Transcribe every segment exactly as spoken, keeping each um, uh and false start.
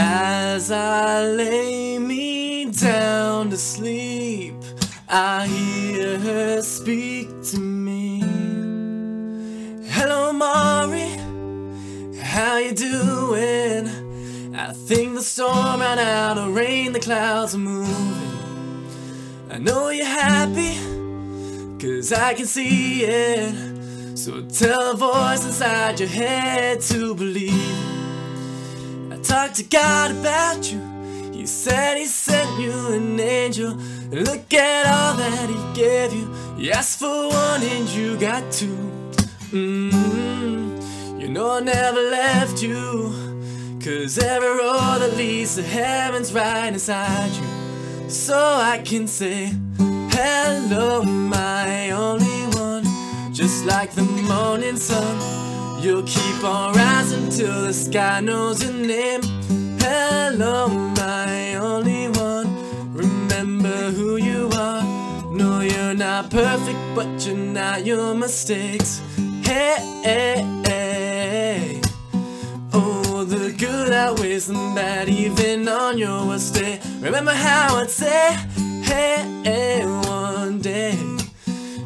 As I lay me down to sleep, I hear her speak to me. Hello Mari, how you doing? I think the storm ran out of rain, the clouds are moving. I know you're happy, cause I can see it. So tell a voice inside your head to believe. I talked to God about you, He said He sent you an angel. Look at all that He gave you. You asked for one and you got two. Mm-hmm. You know I never left you, cause every road that leads to heaven's right inside you. So I can say, hello my only one. Just like the morning sun, you'll keep on rising till the sky knows your name. Hello, my only one. Remember who you are. No, you're not perfect, but you're not your mistakes. Hey, hey, hey. Oh, the good outweighs the bad, even on your worst day. Remember how I'd say, hey, hey, one day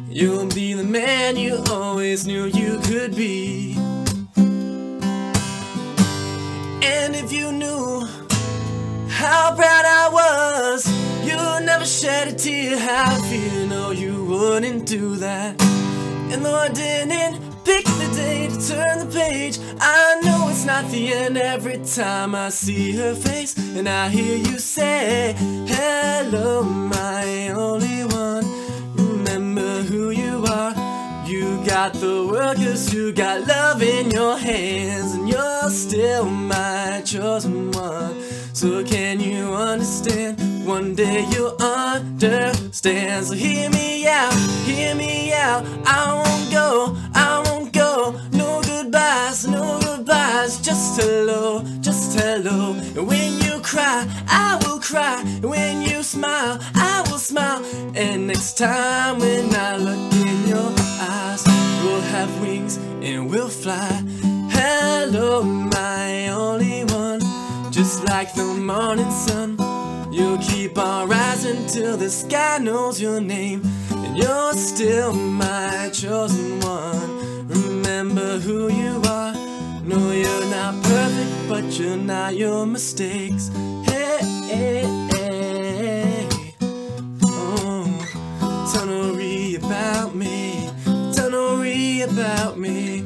you'll be the man you always knew you could be. And if you knew how proud I was, you'd never shed a tear. I feel, no, you wouldn't do that. And though I didn't pick the day to turn the page, I know it's not the end every time I see her face. And I hear you say, hello, my only one. Remember who you are. You got the world, cause you got love in your hands, and you're still my chosen one. So can you understand? One day you'll understand. So hear me out, hear me out. I won't go, I won't go. No goodbyes, no goodbyes. Just hello, just hello. And when you cry, I will cry. And when you smile, I will smile. And next time when I look in your eyes, we'll have wings and we'll fly. Hello, my only one. Just like the morning sun, you'll keep on rising till the sky knows your name. And you're still my chosen one. Remember who you are. No, you're not perfect, but you're not your mistakes. Hey, hey, hey. Oh, don't worry about me. Don't worry about me.